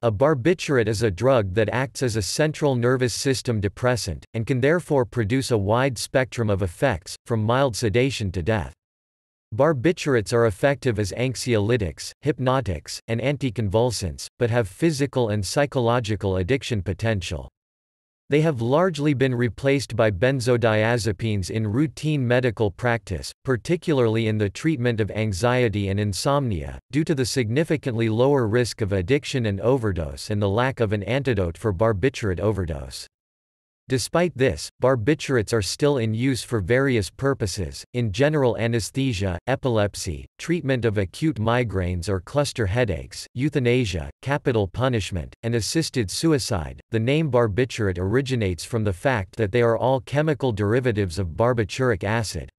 A barbiturate is a drug that acts as a central nervous system depressant, and can therefore produce a wide spectrum of effects, from mild sedation to death. Barbiturates are effective as anxiolytics, hypnotics, and anticonvulsants, but have physical and psychological addiction potential. They have largely been replaced by benzodiazepines in routine medical practice, particularly in the treatment of anxiety and insomnia, due to the significantly lower risk of addiction and overdose and the lack of an antidote for barbiturate overdose. Despite this, barbiturates are still in use for various purposes, in general anesthesia, epilepsy, treatment of acute migraines or cluster headaches, euthanasia, capital punishment, and assisted suicide. The name barbiturate originates from the fact that they are all chemical derivatives of barbituric acid.